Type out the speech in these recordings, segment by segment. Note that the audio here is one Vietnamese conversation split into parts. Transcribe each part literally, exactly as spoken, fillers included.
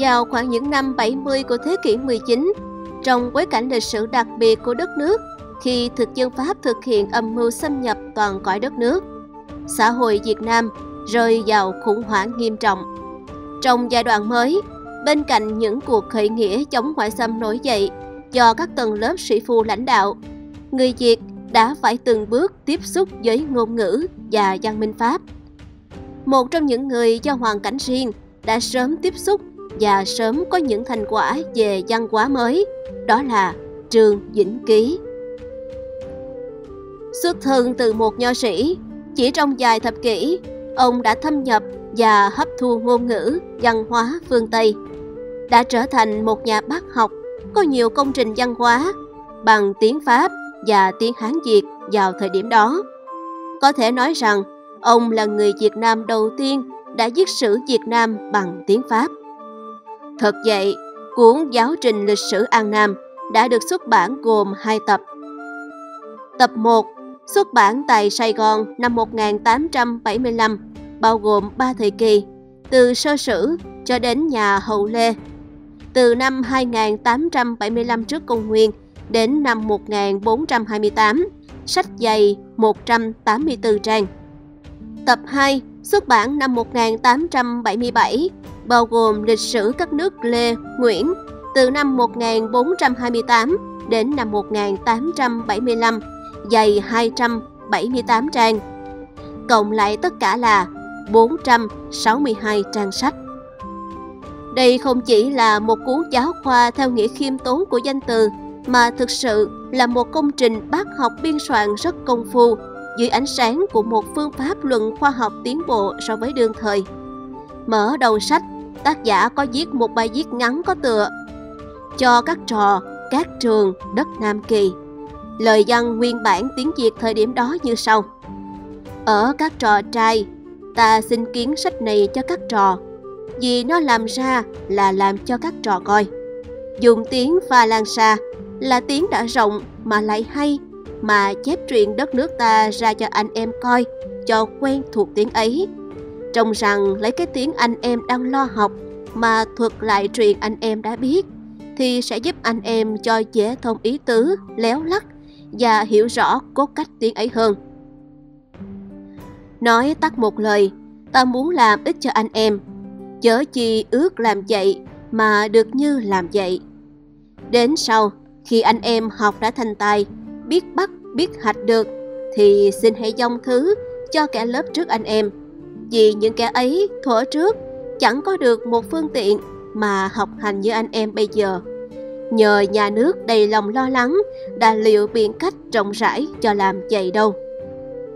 Vào khoảng những năm bảy mươi của thế kỷ mười chín, trong bối cảnh lịch sử đặc biệt của đất nước, khi thực dân Pháp thực hiện âm mưu xâm nhập toàn cõi đất nước, xã hội Việt Nam rơi vào khủng hoảng nghiêm trọng. Trong giai đoạn mới, bên cạnh những cuộc khởi nghĩa chống ngoại xâm nổi dậy do các tầng lớp sĩ phu lãnh đạo, người Việt đã phải từng bước tiếp xúc với ngôn ngữ và văn minh Pháp. Một trong những người do hoàn cảnh riêng đã sớm tiếp xúc và sớm có những thành quả về văn hóa mới, đó là Trương Vĩnh Ký. Xuất thân từ một nho sĩ, chỉ trong vài thập kỷ, ông đã thâm nhập và hấp thu ngôn ngữ, văn hóa phương Tây, đã trở thành một nhà bác học, có nhiều công trình văn hóa bằng tiếng Pháp và tiếng Hán Việt vào thời điểm đó. Có thể nói rằng, ông là người Việt Nam đầu tiên đã viết sử Việt Nam bằng tiếng Pháp. Thật vậy, cuốn Giáo trình lịch sử An Nam đã được xuất bản gồm hai tập. Tập một xuất bản tại Sài Gòn năm một nghìn tám trăm bảy mươi lăm, bao gồm ba thời kỳ, từ sơ sử cho đến nhà hậu Lê, từ năm hai nghìn tám trăm bảy mươi lăm trước Công nguyên đến năm một nghìn bốn trăm hai mươi tám, sách dày một trăm tám mươi tư trang. Tập hai xuất bản năm một nghìn tám trăm bảy mươi bảy, bao gồm lịch sử các nước Lê, Nguyễn, từ năm một nghìn bốn trăm hai mươi tám đến năm một nghìn tám trăm bảy mươi lăm, dày hai trăm bảy mươi tám trang. Cộng lại tất cả là bốn trăm sáu mươi hai trang sách. Đây không chỉ là một cuốn giáo khoa theo nghĩa khiêm tốn của danh từ, mà thực sự là một công trình bác học biên soạn rất công phu, dưới ánh sáng của một phương pháp luận khoa học tiến bộ so với đương thời. Mở đầu sách, tác giả có viết một bài viết ngắn có tựa: Cho các trò, các trường, đất Nam Kỳ. Lời văn nguyên bản tiếng Việt thời điểm đó như sau: Ở các trò trai, ta xin kiến sách này cho các trò, vì nó làm ra là làm cho các trò coi. Dùng tiếng pha lan xa là tiếng đã rộng mà lại hay, mà chép truyện đất nước ta ra cho anh em coi, cho quen thuộc tiếng ấy. Trông rằng lấy cái tiếng anh em đang lo học mà thuật lại truyện anh em đã biết, thì sẽ giúp anh em cho dễ thông ý tứ, léo lắc và hiểu rõ cốt cách tiếng ấy hơn. Nói tắt một lời, ta muốn làm ích cho anh em, chớ chi ước làm vậy mà được như làm vậy. Đến sau, khi anh em học đã thành tài, biết bắt, biết hạch được, thì xin hãy dâng thứ cho kẻ lớp trước anh em, vì những kẻ ấy thuở trước chẳng có được một phương tiện mà học hành như anh em bây giờ. Nhờ nhà nước đầy lòng lo lắng đã liệu biện cách rộng rãi cho làm vậy đâu.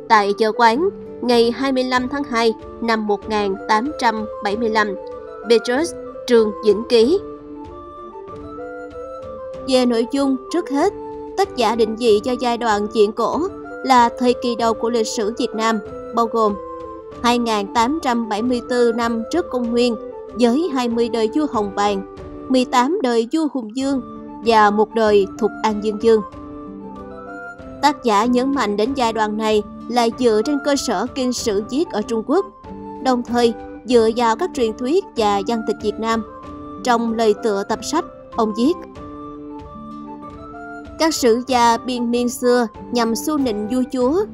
Tại chợ quán, ngày hai mươi lăm tháng hai năm một nghìn tám trăm bảy mươi lăm, Petrus Trương Vĩnh Ký. Về nội dung, trước hết, tác giả định vị cho giai đoạn chuyện cổ là thời kỳ đầu của lịch sử Việt Nam, bao gồm hai nghìn tám trăm bảy mươi tư năm trước Công nguyên với hai mươi đời vua Hồng Bàng, mười tám đời vua Hùng Vương và một đời Thục An Dương Vương. Tác giả nhấn mạnh đến giai đoạn này là dựa trên cơ sở kinh sử viết ở Trung Quốc, đồng thời dựa vào các truyền thuyết và văn tịch Việt Nam. Trong lời tựa tập sách, ông viết: Các sử gia biên niên xưa nhằm xu nịnh vua chúa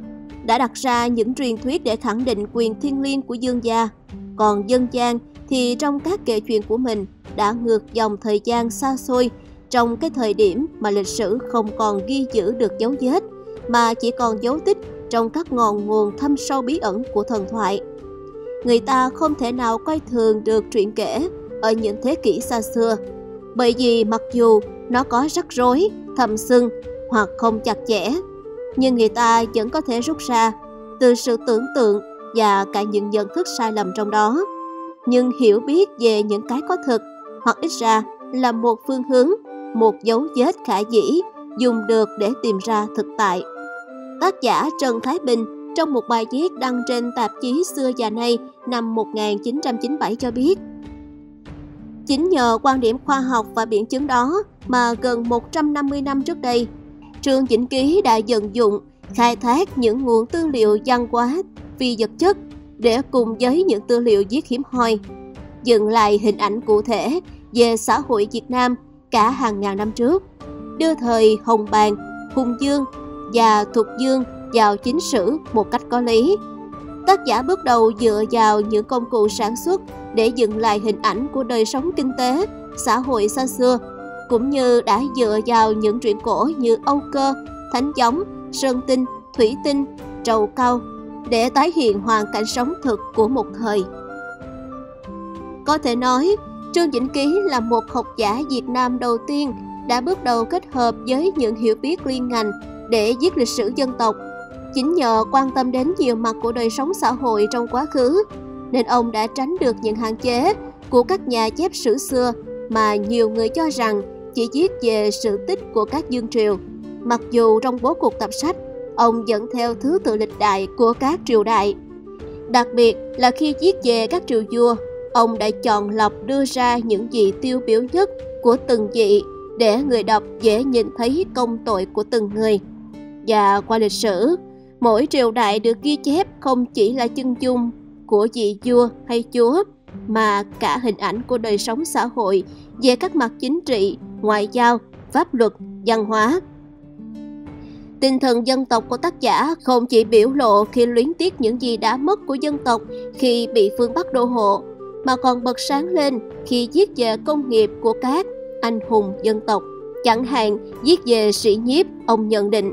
đã đặt ra những truyền thuyết để khẳng định quyền thiêng liêng của dương gia, còn dân gian thì trong các kể chuyện của mình đã ngược dòng thời gian xa xôi, trong cái thời điểm mà lịch sử không còn ghi giữ được dấu vết, mà chỉ còn dấu tích trong các ngọn nguồn thâm sâu bí ẩn của thần thoại. Người ta không thể nào coi thường được truyện kể ở những thế kỷ xa xưa, bởi vì mặc dù nó có rắc rối, thầm sưng hoặc không chặt chẽ, nhưng người ta vẫn có thể rút ra từ sự tưởng tượng và cả những nhận thức sai lầm trong đó. Nhưng hiểu biết về những cái có thực, hoặc ít ra là một phương hướng, một dấu vết khả dĩ dùng được để tìm ra thực tại. Tác giả Trần Thái Bình trong một bài viết đăng trên tạp chí Xưa và Nay năm một nghìn chín trăm chín mươi bảy cho biết: Chính nhờ quan điểm khoa học và biện chứng đó mà gần một trăm năm mươi năm trước đây, Trương Vĩnh Ký đã vận dụng, khai thác những nguồn tư liệu văn hóa phi vật chất để cùng với những tư liệu viết hiếm hoi, dựng lại hình ảnh cụ thể về xã hội Việt Nam cả hàng ngàn năm trước, đưa thời Hồng Bàng, Hùng Dương và Thục Dương vào chính sử một cách có lý. Tác giả bước đầu dựa vào những công cụ sản xuất để dựng lại hình ảnh của đời sống kinh tế, xã hội xa xưa, cũng như đã dựa vào những truyện cổ như Âu Cơ, Thánh Gióng, Sơn Tinh, Thủy Tinh, Trầu Cao để tái hiện hoàn cảnh sống thực của một thời. Có thể nói, Trương Vĩnh Ký là một học giả Việt Nam đầu tiên đã bước đầu kết hợp với những hiểu biết liên ngành để viết lịch sử dân tộc. Chính nhờ quan tâm đến nhiều mặt của đời sống xã hội trong quá khứ, nên ông đã tránh được những hạn chế của các nhà chép sử xưa mà nhiều người cho rằng chỉ viết về sự tích của các dương triều. Mặc dù trong bố cục tập sách, ông dẫn theo thứ tự lịch đại của các triều đại. Đặc biệt là khi viết về các triều vua, ông đã chọn lọc đưa ra những vị tiêu biểu nhất của từng vị để người đọc dễ nhìn thấy công tội của từng người. Và qua lịch sử, mỗi triều đại được ghi chép không chỉ là chân dung của vị vua hay chúa, mà cả hình ảnh của đời sống xã hội về các mặt chính trị, ngoại giao, pháp luật, văn hóa. Tinh thần dân tộc của tác giả không chỉ biểu lộ khi luyến tiếc những gì đã mất của dân tộc khi bị phương Bắc đô hộ, mà còn bật sáng lên khi viết về công nghiệp của các anh hùng dân tộc. Chẳng hạn, viết về Sĩ Nhiếp, ông nhận định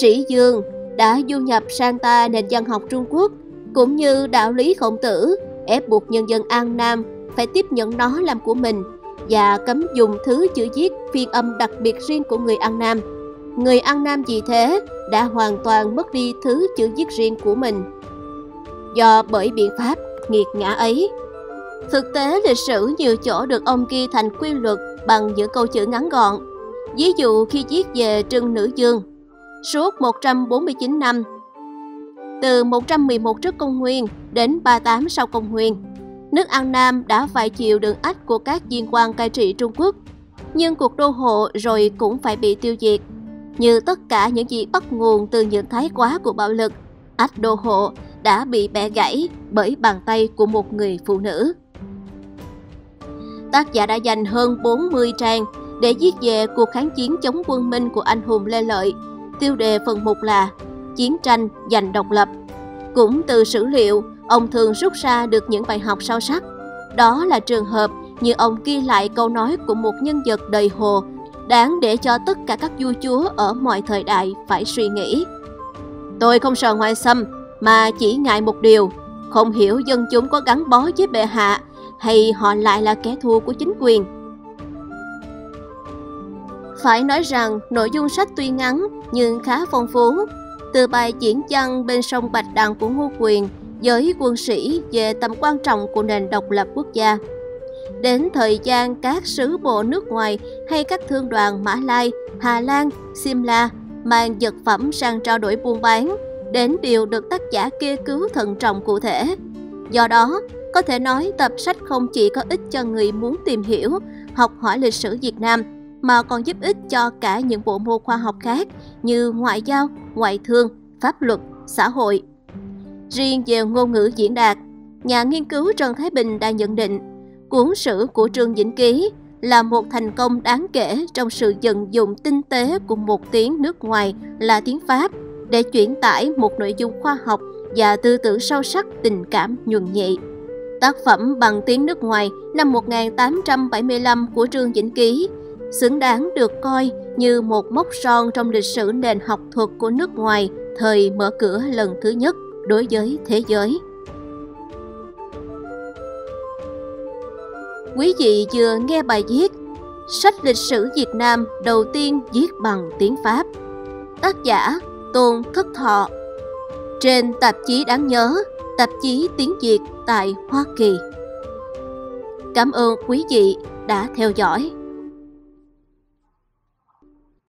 Sĩ Dương đã du nhập sang ta nền văn học Trung Quốc, cũng như đạo lý Khổng Tử ép buộc nhân dân An Nam phải tiếp nhận nó làm của mình và cấm dùng thứ chữ viết phiên âm đặc biệt riêng của người An Nam. Người An Nam vì thế đã hoàn toàn mất đi thứ chữ viết riêng của mình do bởi biện pháp nghiệt ngã ấy. Thực tế, lịch sử nhiều chỗ được ông ghi thành quy luật bằng những câu chữ ngắn gọn. Ví dụ khi viết về Trưng Nữ Vương, suốt một trăm bốn mươi chín năm, từ một trăm mười một trước công nguyên đến ba mươi tám sau công nguyên, nước An Nam đã phải chịu đựng ách của các viên quan cai trị Trung Quốc, nhưng cuộc đô hộ rồi cũng phải bị tiêu diệt. Như tất cả những gì bắt nguồn từ những thái quá của bạo lực, ách đô hộ đã bị bẻ gãy bởi bàn tay của một người phụ nữ. Tác giả đã dành hơn bốn mươi trang để viết về cuộc kháng chiến chống quân Minh của anh hùng Lê Lợi. Tiêu đề phần một là Chiến tranh giành độc lập. Cũng từ sử liệu, ông thường rút ra được những bài học sâu sắc. Đó là trường hợp như ông ghi lại câu nói của một nhân vật đời Hồ, đáng để cho tất cả các vua chúa ở mọi thời đại phải suy nghĩ. Tôi không sợ ngoại xâm, mà chỉ ngại một điều, không hiểu dân chúng có gắn bó với bệ hạ hay họ lại là kẻ thù của chính quyền. Phải nói rằng nội dung sách tuy ngắn nhưng khá phong phú. Từ bài diễn văn bên sông Bạch Đằng của Ngô Quyền với quân sĩ về tầm quan trọng của nền độc lập quốc gia, đến thời gian các sứ bộ nước ngoài hay các thương đoàn Mã Lai, Hà Lan, Simla mang vật phẩm sang trao đổi buôn bán, đến điều được tác giả kê cứu thận trọng cụ thể. Do đó, có thể nói tập sách không chỉ có ích cho người muốn tìm hiểu, học hỏi lịch sử Việt Nam, mà còn giúp ích cho cả những bộ môn khoa học khác như ngoại giao, ngoại thương, pháp luật, xã hội. Riêng về ngôn ngữ diễn đạt, nhà nghiên cứu Trần Thái Bình đã nhận định cuốn sử của Trương Vĩnh Ký là một thành công đáng kể trong sự vận dụng tinh tế của một tiếng nước ngoài là tiếng Pháp để chuyển tải một nội dung khoa học và tư tưởng sâu sắc, tình cảm nhuần nhị. Tác phẩm bằng tiếng nước ngoài năm một nghìn tám trăm bảy mươi lăm của Trương Vĩnh Ký xứng đáng được coi như một mốc son trong lịch sử nền học thuật của nước ngoài thời mở cửa lần thứ nhất đối với thế giới. Quý vị vừa nghe bài viết Sách lịch sử Việt Nam đầu tiên viết bằng tiếng Pháp, tác giả Tôn Thất Thọ, trên tạp chí đáng nhớ, tạp chí tiếng Việt tại Hoa Kỳ. Cảm ơn quý vị đã theo dõi.